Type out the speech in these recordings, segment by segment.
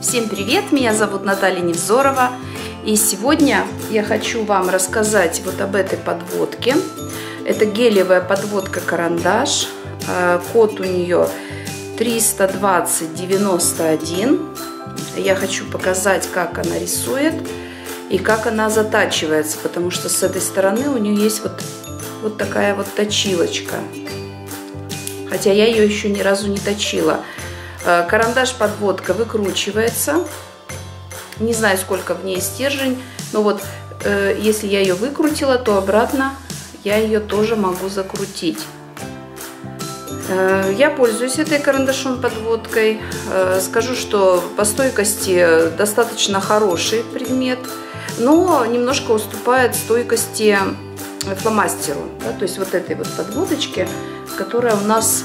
Всем привет! Меня зовут Наталья Невзорова. И сегодня я хочу вам рассказать вот об этой подводке. Это гелевая подводка-карандаш. Код у нее 32091. Я хочу показать, как она рисует и как она затачивается, потому что с этой стороны у нее есть вот такая вот точилочка. Хотя я ее еще ни разу не точила. Карандаш-подводка выкручивается. Не знаю, сколько в ней стержень, но вот если я ее выкрутила, то обратно я ее тоже могу закрутить. Я пользуюсь этой карандашом-подводкой. Скажу, что по стойкости достаточно хороший предмет, но немножко уступает стойкости фломастеру, да, то есть вот этой вот подводочке, которая у нас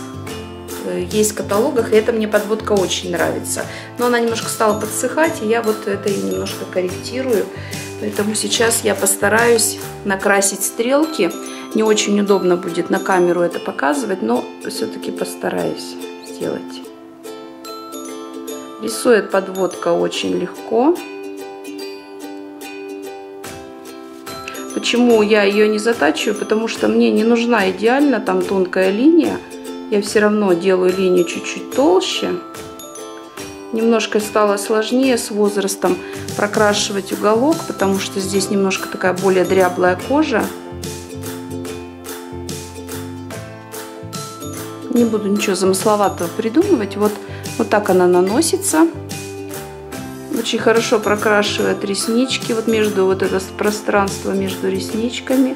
есть в каталогах, и эта мне подводка очень нравится. Но она немножко стала подсыхать, и я вот это немножко корректирую. Поэтому сейчас я постараюсь накрасить стрелки. Не очень удобно будет на камеру это показывать, но все-таки постараюсь сделать. Рисует подводка очень легко. Почему я ее не затачиваю? Потому что мне не нужна идеально там тонкая линия. Я все равно делаю линию чуть-чуть толще. Немножко стало сложнее с возрастом прокрашивать уголок, потому что здесь немножко такая более дряблая кожа. Не буду ничего замысловатого придумывать. Вот так она наносится. Очень хорошо прокрашивает реснички. Вот между вот это пространство между ресничками.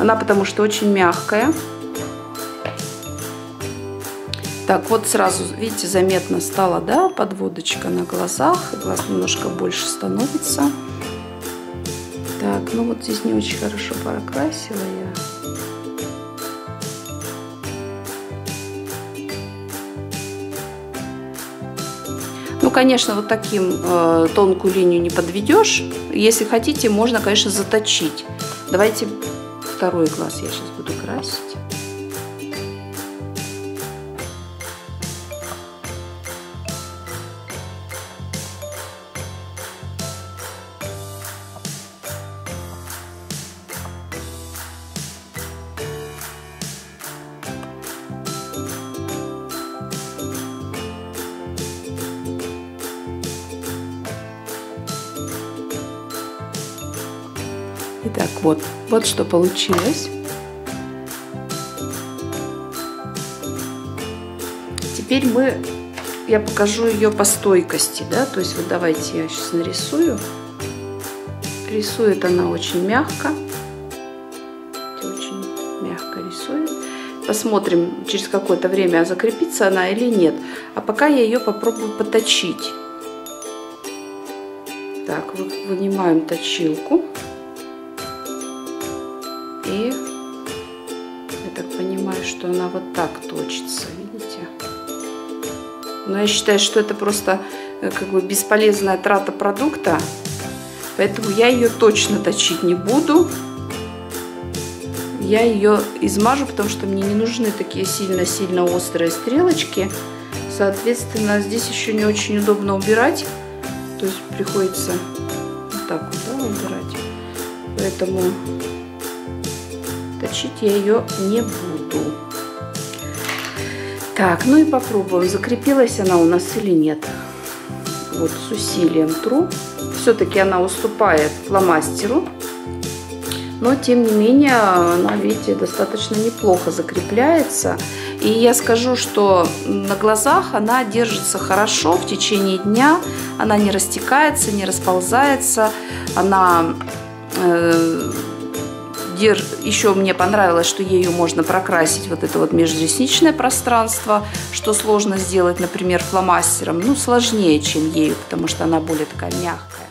Она потому что очень мягкая. Так, вот сразу, видите, заметно стала, да, подводочка на глазах. Глаз немножко больше становится. Так, ну вот здесь не очень хорошо прокрасила я. Ну, конечно, вот таким тонкую линию не подведешь. Если хотите, можно, конечно, заточить. Давайте второй глаз я сейчас буду красить. Итак, вот что получилось. Теперь я покажу ее по стойкости, да, то есть вот давайте я сейчас нарисую. Рисует она очень мягко. Очень мягко рисует. Посмотрим, через какое-то время закрепится она или нет. А пока я ее попробую поточить. Так, вынимаем точилку. И я так понимаю, что она вот так точится, видите? Но я считаю, что это просто как бы бесполезная трата продукта, поэтому я ее точно точить не буду. Я ее измажу, потому что мне не нужны такие сильно-сильно острые стрелочки. Соответственно, здесь еще не очень удобно убирать, то есть приходится вот так вот, да, убирать. Поэтому точить я ее не буду. Так, ну и попробуем, закрепилась она у нас или нет. Вот с усилием тру. Все-таки она уступает фломастеру. Но, тем не менее, она, видите, достаточно неплохо закрепляется. И я скажу, что на глазах она держится хорошо в течение дня. Она не растекается, не расползается. Она... Еще мне понравилось, что ею можно прокрасить вот это вот межресничное пространство, что сложно сделать, например, фломастером. Ну, сложнее, чем ею, потому что она более такая мягкая.